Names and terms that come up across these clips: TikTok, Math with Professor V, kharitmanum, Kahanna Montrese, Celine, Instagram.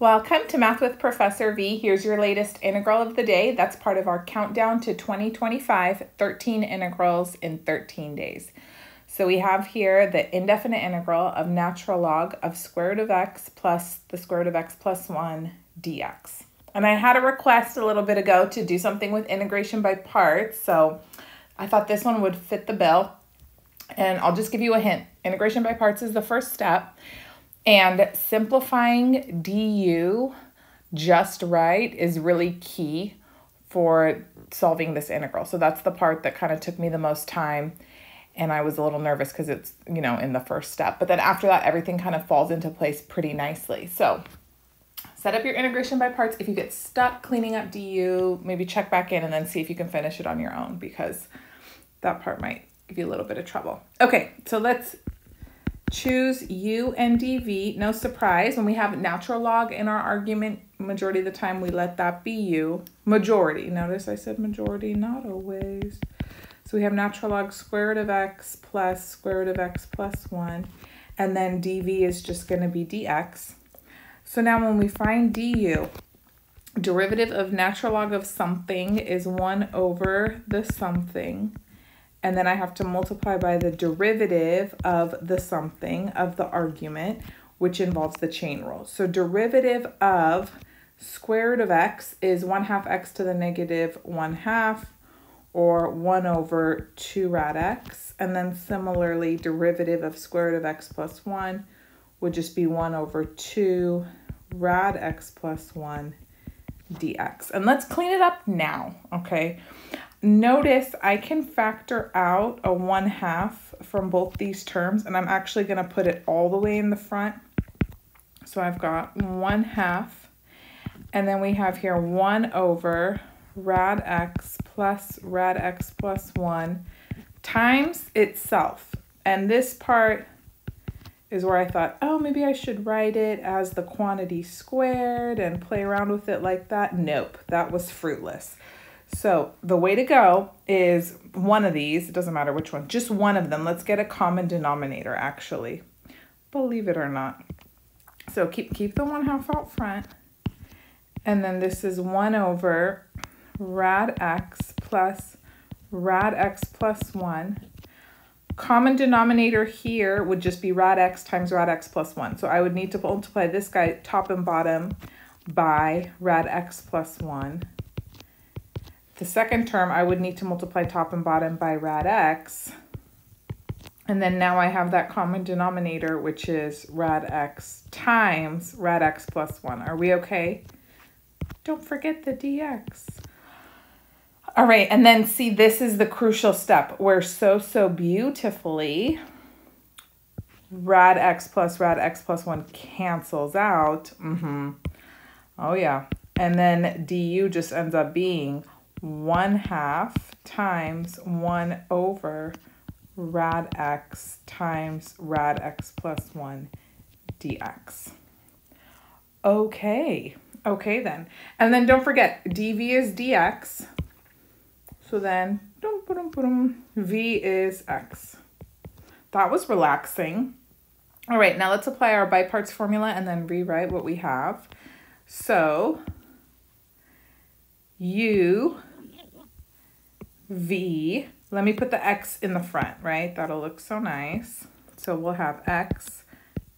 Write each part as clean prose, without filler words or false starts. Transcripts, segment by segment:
Welcome to Math with Professor V. Here's your latest integral of the day. That's part of our countdown to 2025, 13 integrals in 13 days. So we have here the indefinite integral of natural log of square root of x plus the square root of x plus 1 dx. And I had a request a little bit ago to do something with integration by parts, so I thought this one would fit the bill. And I'll just give you a hint. Integration by parts is the first step. And simplifying du just right is really key for solving this integral. So that's the part that kind of took me the most time. And I was a little nervous because it's, you know, in the first step. But then after that, everything kind of falls into place pretty nicely. So set up your integration by parts. If you get stuck cleaning up du, maybe check back in and then see if you can finish it on your own, because that part might give you a little bit of trouble. Okay, so let's choose u and dv. No surprise, when we have natural log in our argument, majority of the time we let that be u. Majority, notice I said majority, not always. So we have natural log square root of x plus square root of x plus 1. And then dv is just going to be dx. So now when we find du, derivative of natural log of something is 1 over the something. And then I have to multiply by the derivative of the something of the argument, which involves the chain rule. So derivative of square root of x is 1/2 x to the negative 1/2, or 1 over 2 rad x. And then similarly, derivative of square root of x plus 1 would just be 1 over 2 rad x plus 1 dx. And let's clean it up now, okay? Notice I can factor out a 1/2 from both these terms, and I'm actually going to put it all the way in the front. So I've got 1/2, and then we have here 1 over rad x plus rad x plus 1 times itself. And this part is where I thought, oh, maybe I should write it as the quantity squared and play around with it like that. Nope, that was fruitless. So the way to go is one of these, it doesn't matter which one, just one of them. Let's get a common denominator, actually, believe it or not. So keep the 1/2 out front. And then this is 1 over rad x plus 1. Common denominator here would just be rad x times rad x plus 1. So I would need to multiply this guy top and bottom by rad x plus 1. The second term, I would need to multiply top and bottom by rad x. And then now I have that common denominator, which is rad x times rad x plus 1. Are we okay? Don't forget the dx. All right, and then see, this is the crucial step where so beautifully rad x plus 1 cancels out. Oh, yeah. And then du just ends up being 1/2 times 1 over rad x times rad x plus 1 dx. Okay then. And then don't forget, dv is dx. So then v is x. That was relaxing. All right, now let's apply our by parts formula and then rewrite what we have. So u v, let me put the x in the front, right? That'll look so nice. So we'll have x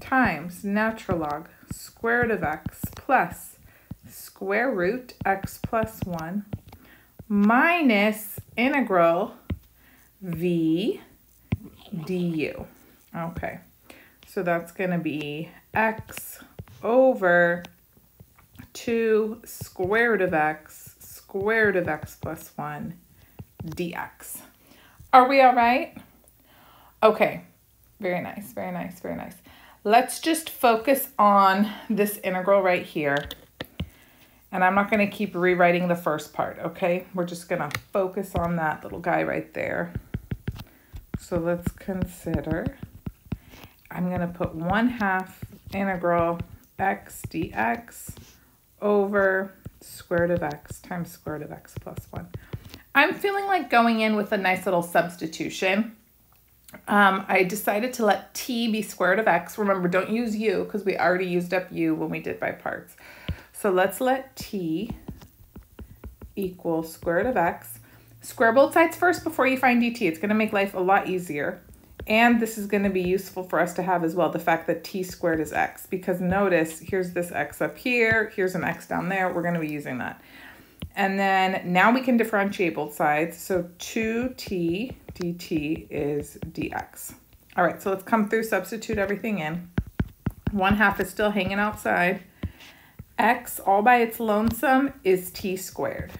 times natural log square root of x plus square root x plus 1 minus integral v du. Okay, so that's going to be x over 2 square root of x plus 1 dx. Are we all right? Okay, very nice. Let's just focus on this integral right here. And I'm not going to keep rewriting the first part, okay? We're just going to focus on that little guy right there. So let's consider. I'm going to put 1/2 integral x dx over square root of x times square root of x plus 1. I'm feeling like going in with a nice little substitution. I decided to let t be squared of x. Remember, don't use u because we already used up u when we did by parts. So let's let t equal square root of x. Square both sides first before you find dt. It's going to make life a lot easier. And this is going to be useful for us to have as well, the fact that t squared is x. Because notice, here's this x up here, here's an x down there. We're going to be using that. And then now we can differentiate both sides. So 2t dt is dx. All right, so let's come through, substitute everything in. 1/2 is still hanging outside. X all by its lonesome is t squared.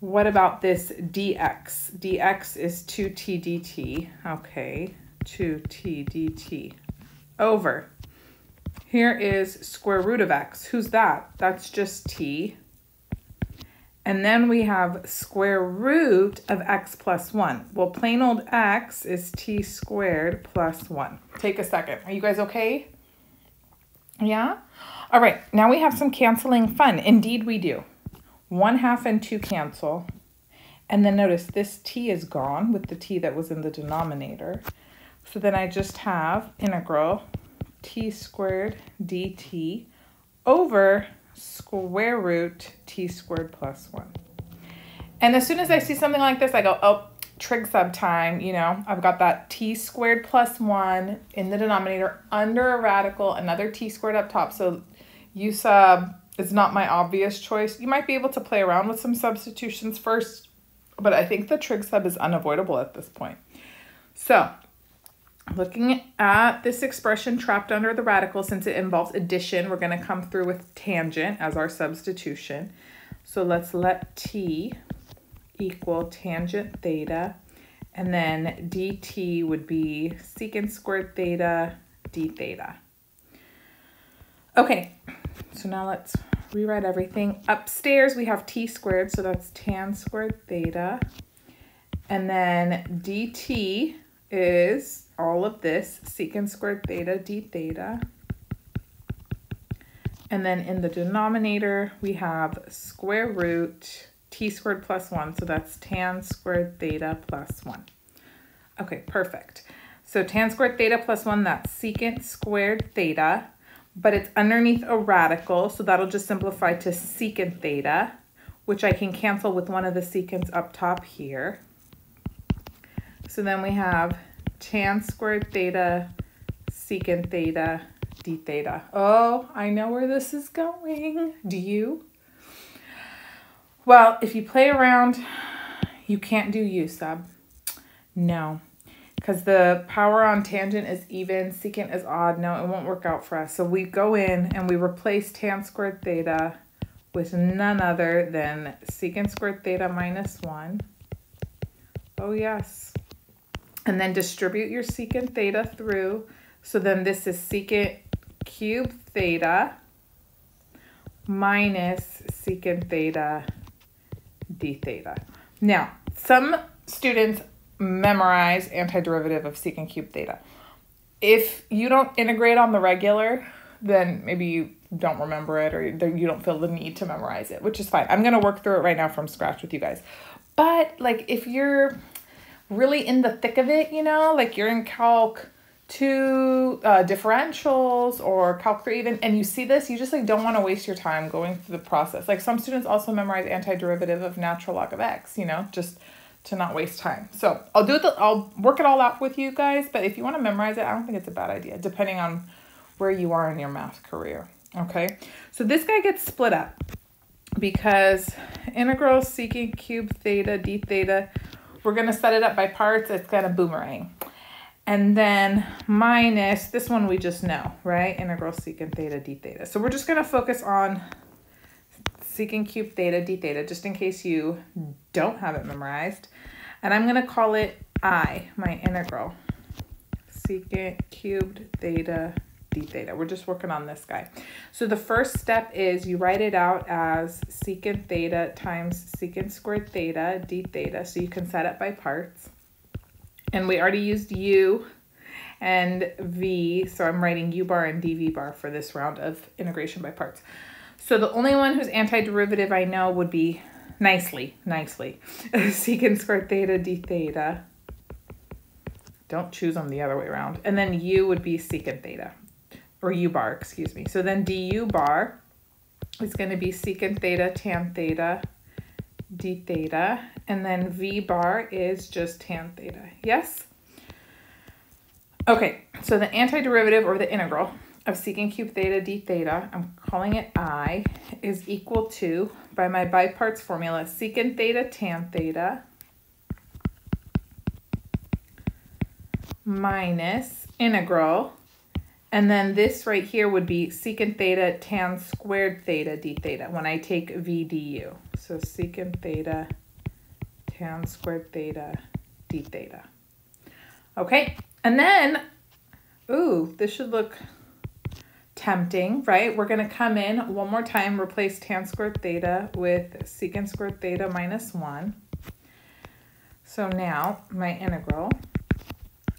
What about this dx? Dx is 2t dt. Okay, 2t dt over. Here is square root of x. Who's that? That's just t. And then we have square root of x plus 1. Well, plain old x is t squared plus 1. Take a second. Are you guys okay? Yeah? All right, now we have some canceling fun. Indeed we do. 1/2 and 2 cancel. And then notice this t is gone with the t that was in the denominator. So then I just have integral t squared dt over square root t squared plus 1. And as soon as I see something like this, I go, oh, trig sub time, you know, I've got that t squared plus 1 in the denominator under a radical, another t squared up top. So u sub is not my obvious choice. You might be able to play around with some substitutions first, but I think the trig sub is unavoidable at this point. So looking at this expression trapped under the radical, since it involves addition, we're going to come through with tangent as our substitution. So let's let t equal tangent theta, and then dt would be secant squared theta d theta. Okay, so now let's rewrite everything. Upstairs we have t squared, so that's tan squared theta. And then dt is all of this, secant squared theta d theta. And then in the denominator we have square root t squared plus 1, so that's tan squared theta plus 1. Okay, perfect. So tan squared theta plus 1, that's secant squared theta. But it's underneath a radical, so that'll just simplify to secant theta, which I can cancel with one of the secants up top here. So then we have tan squared theta, secant theta, d theta. Oh, I know where this is going. Do you? Well, if you play around, you can't do u sub. No. Because the power on tangent is even, secant is odd. No, it won't work out for us. So we go in and we replace tan squared theta with none other than secant squared theta minus 1. Oh, yes. And then distribute your secant theta through. So then this is secant cubed theta minus secant theta d theta. Now, some students memorize antiderivative of secant cubed theta. If you don't integrate on the regular, then maybe you don't remember it or you don't feel the need to memorize it, which is fine. I'm going to work through it right now from scratch with you guys. But like if you're really in the thick of it, you know, like you're in Calc 2 differentials or Calc 3 even, and you see this, you just like don't want to waste your time going through the process. Like some students also memorize antiderivative of natural log of x, you know, just to not waste time. So I'll work it all out with you guys, but if you want to memorize it, I don't think it's a bad idea, depending on where you are in your math career. Okay, so this guy gets split up because integral secant cubed theta d theta, we're going to set it up by parts, it's going to boomerang. And then minus, this one we just know, right? Integral secant theta d theta. So we're just going to focus on secant cubed theta d theta, just in case you don't have it memorized. And I'm going to call it I, my integral, secant cubed theta d theta. We're just working on this guy. So the first step is you write it out as secant theta times secant squared theta d theta, so you can set it by parts. And we already used u and v, so I'm writing u bar and dv bar for this round of integration by parts. So the only one whose antiderivative I know would be nicely, secant squared theta d theta Don't choose them the other way around. And then u would be secant theta, or u bar, excuse me. So then du bar is going to be secant theta tan theta d theta, and then v bar is just tan theta. Yes? Okay, so the antiderivative, or the integral of secant cube theta d theta, I'm calling it I, is equal to, by my biparts formula, secant theta tan theta minus integral, and then this right here would be secant theta tan squared theta d theta when I take v du. So secant theta tan squared theta d theta. Okay, and then, ooh, this should look tempting, right? We're going to come in one more time, replace tan squared theta with secant squared theta minus 1. So now my integral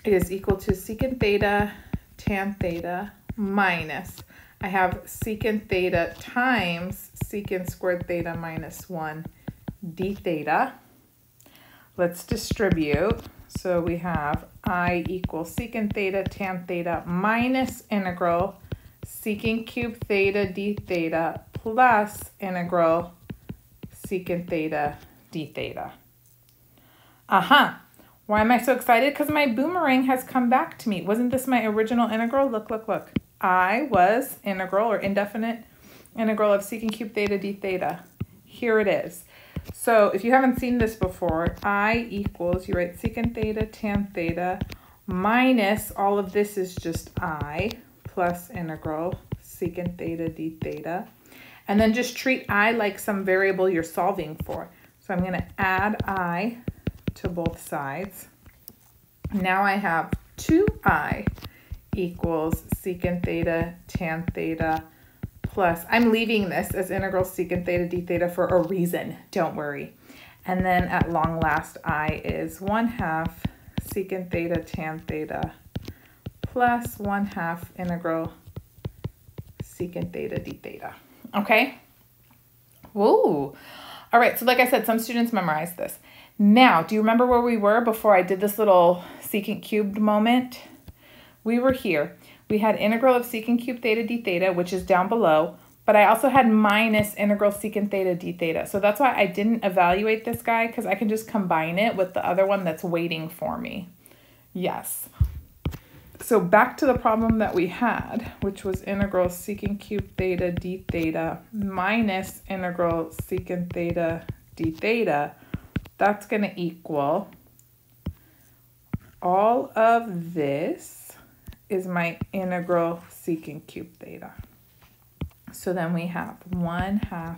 is equal to secant theta tan theta minus, I have secant theta times secant squared theta minus 1 d theta. Let's distribute. So we have I equals secant theta tan theta minus integral secant cube theta d theta plus integral secant theta d theta. Aha! Why am I so excited? Because my boomerang has come back to me. Wasn't this my original integral? Look, look, look. I was integral, or indefinite integral, of secant cube theta d theta. Here it is. So if you haven't seen this before, I equals, you write secant theta tan theta minus, all of this is just I, plus integral secant theta d theta. And then just treat I like some variable you're solving for. So I'm going to add I to both sides. Now I have 2i equals secant theta tan theta plus, I'm leaving this as integral secant theta d theta for a reason, don't worry. And then at long last, I is 1/2 secant theta tan theta plus 1/2 integral secant theta d theta. Okay? Whoa! All right, so like I said, some students memorize this. Now, do you remember where we were before I did this little secant cubed moment? We were here. We had integral of secant cube theta d theta, which is down below, but I also had minus integral secant theta d theta. So that's why I didn't evaluate this guy, because I can just combine it with the other one that's waiting for me. Yes. So back to the problem that we had, which was integral secant cube theta d theta minus integral secant theta d theta. That's going to equal, all of this is my integral secant cube theta. So then we have 1/2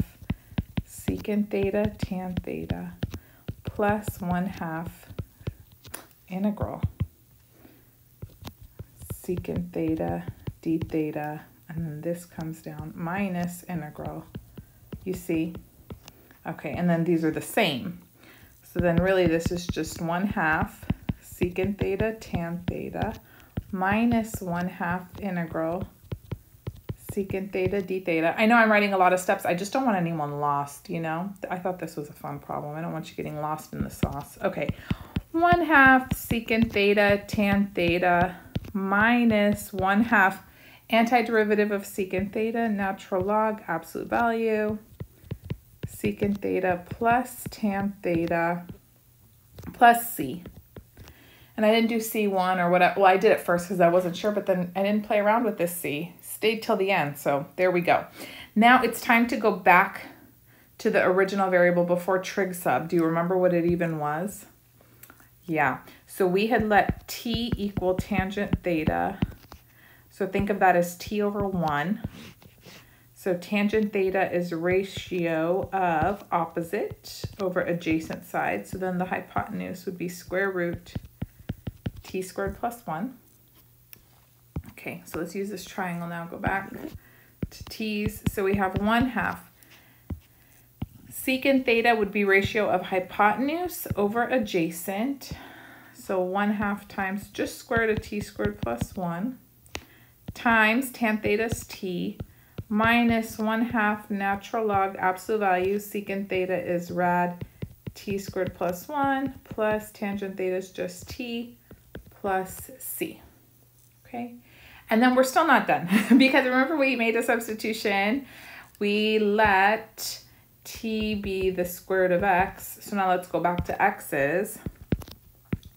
secant theta tan theta plus 1/2 integral secant theta d theta, and then this comes down minus integral, you see? Okay, and then these are the same. So then really this is just 1/2 secant theta tan theta minus 1/2 integral secant theta d theta. I know I'm writing a lot of steps. I just don't want anyone lost, you know? I thought this was a fun problem. I don't want you getting lost in the sauce. Okay, 1/2 secant theta tan theta minus 1/2 antiderivative of secant theta, natural log, absolute value, secant theta plus tan theta plus c. And I didn't do c1 or whatever. Well, I did it first because I wasn't sure, but then I didn't play around with this c. Stayed till the end, so there we go. Now it's time to go back to the original variable before trig sub. Do you remember what it even was? Yeah, so we had let t equal tangent theta. So think of that as t over 1. So tangent theta is ratio of opposite over adjacent side. So then the hypotenuse would be square root t squared plus 1. Okay, so let's use this triangle now. Go back to t's. So we have 1/2. Secant theta would be ratio of hypotenuse over adjacent. So 1/2 times just square root of t squared plus 1 times tan theta's t minus 1/2 natural log absolute value. Secant theta is rad t squared plus 1 plus tangent theta is just t plus C, okay? And then we're still not done because remember we made a substitution. We let t be the square root of x. So now let's go back to x's.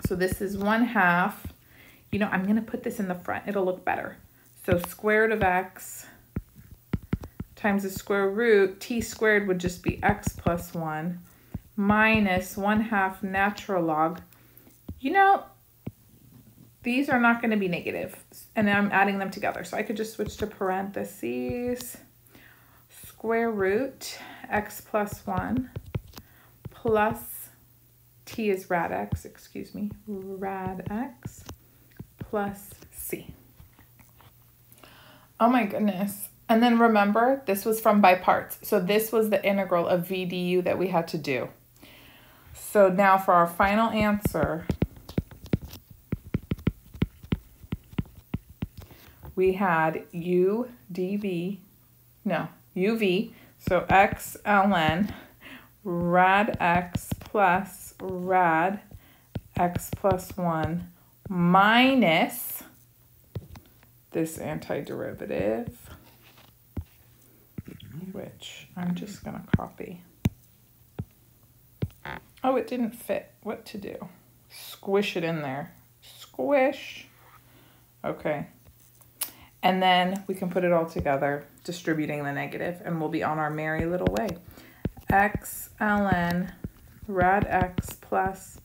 So this is 1/2. You know, I'm gonna put this in the front, it'll look better. So square root of x times the square root, t squared would just be x plus 1 minus 1/2 natural log. You know, these are not gonna be negative, and I'm adding them together. So I could just switch to parentheses, square root x plus 1 plus t is rad x, excuse me, rad x plus c. Oh my goodness. And then remember, this was from by parts. So this was the integral of v du that we had to do. So now for our final answer, we had u dv, no, uv, so x ln rad x plus rad x plus 1 minus this antiderivative, which I'm just going to copy. Oh, it didn't fit. What to do? Squish it in there. Squish. Okay. And then we can put it all together, distributing the negative, and we'll be on our merry little way. X ln rad x plus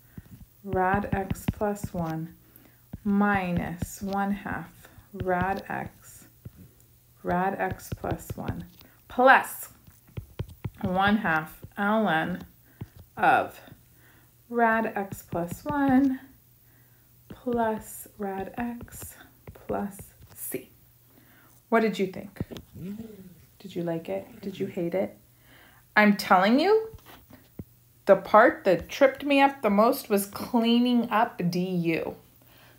rad x plus 1 minus 1/2 rad x plus 1 plus 1/2 ln of rad x plus 1 plus rad x plus c. What did you think? Did you like it? Did you hate it? I'm telling you, the part that tripped me up the most was cleaning up du,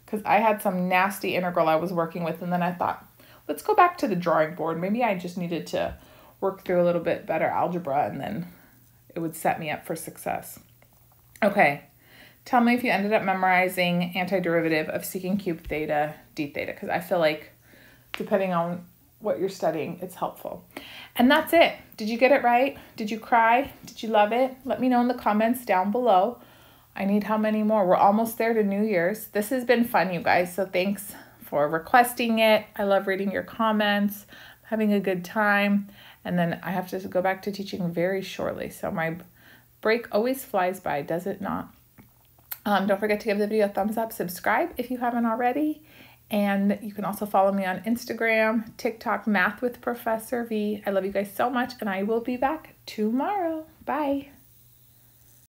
because I had some nasty integral I was working with, and then I thought, let's go back to the drawing board. Maybe I just needed to work through a little bit better algebra, and then it would set me up for success. Okay, tell me if you ended up memorizing antiderivative of secant cube theta d theta, because I feel like depending on what you're studying, it's helpful. And that's it. Did you get it right? Did you cry? Did you love it? Let me know in the comments down below. I need how many more? We're almost there to New Year's. This has been fun, you guys, so thanks for requesting it. I love reading your comments. I'm having a good time. And then I have to go back to teaching very shortly, so my break always flies by, does it not? Don't forget to give the video a thumbs up, subscribe if you haven't already. And you can also follow me on Instagram, TikTok, Math with Professor V. I love you guys so much, and I will be back tomorrow. Bye.